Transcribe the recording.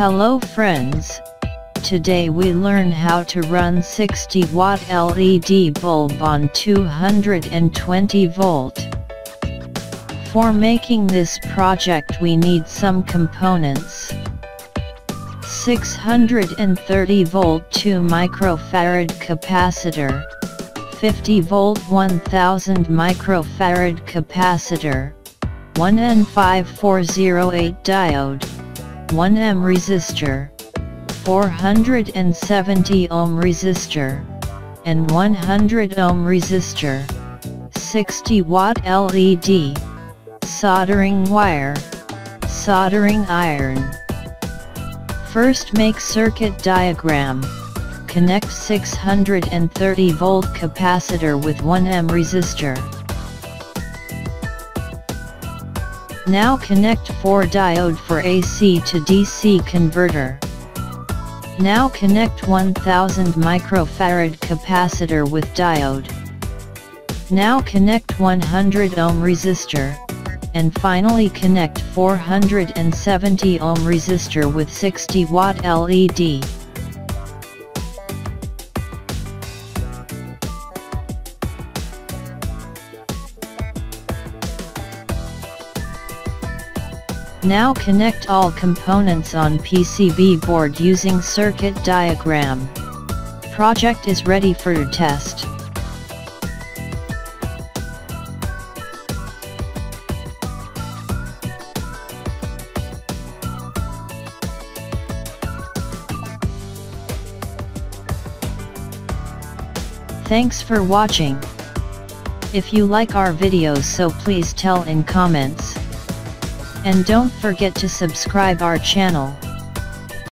Hello friends, today we learn how to run 60 watt LED bulb on 220 volt. For making this project we need some components. 630 volt 2 microfarad capacitor, 50 volt 1000 microfarad capacitor, 1N5408 diode, 1M resistor, 470 ohm resistor, and 100 ohm resistor, 60 watt LED, soldering wire, soldering iron. First make circuit diagram. Connect 630 volt capacitor with 1M resistor. Now connect 4 diode for AC to DC converter. Now connect 1000 microfarad capacitor with diode. Now connect 100 ohm resistor, and finally connect 470 ohm resistor with 60 watt LED. Now connect all components on PCB board using circuit diagram. Project is ready for test. Thanks for watching. If you like our videos, so please tell in comments. And don't forget to subscribe our channel.